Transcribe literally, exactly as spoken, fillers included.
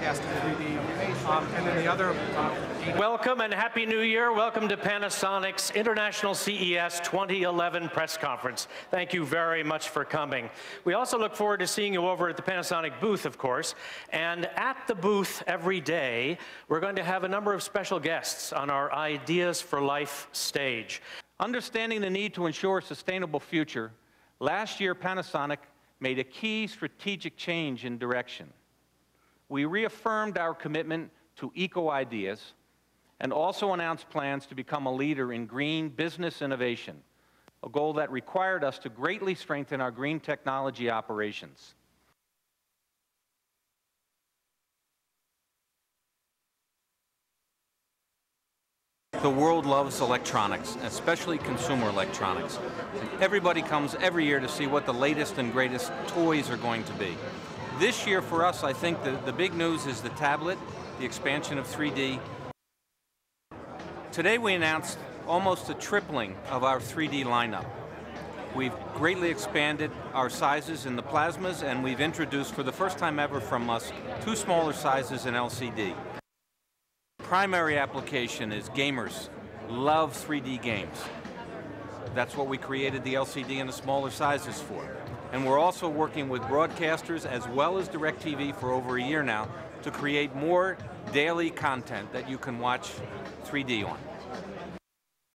broadcast in three D. Um, and then the other... Uh, Welcome and Happy New Year. Welcome to Panasonic's International C E S twenty eleven press conference. Thank you very much for coming. We also look forward to seeing you over at the Panasonic booth, of course. And at the booth every day, we're going to have a number of special guests on our Ideas for Life stage. Understanding the need to ensure a sustainable future, last year Panasonic made a key strategic change in direction. We reaffirmed our commitment to eco-ideas and also announced plans to become a leader in green business innovation, a goal that required us to greatly strengthen our green technology operations. The world loves electronics, especially consumer electronics. Everybody comes every year to see what the latest and greatest toys are going to be. This year for us, I think the, the big news is the tablet, the expansion of three D. Today we announced almost a tripling of our three D lineup. We've greatly expanded our sizes in the plasmas, and we've introduced, for the first time ever from us, two smaller sizes in L C D. Primary application is gamers love three D games. That's what we created the L C D in the smaller sizes for. And we're also working with broadcasters as well as DirecTV for over a year now to create more daily content that you can watch three D on.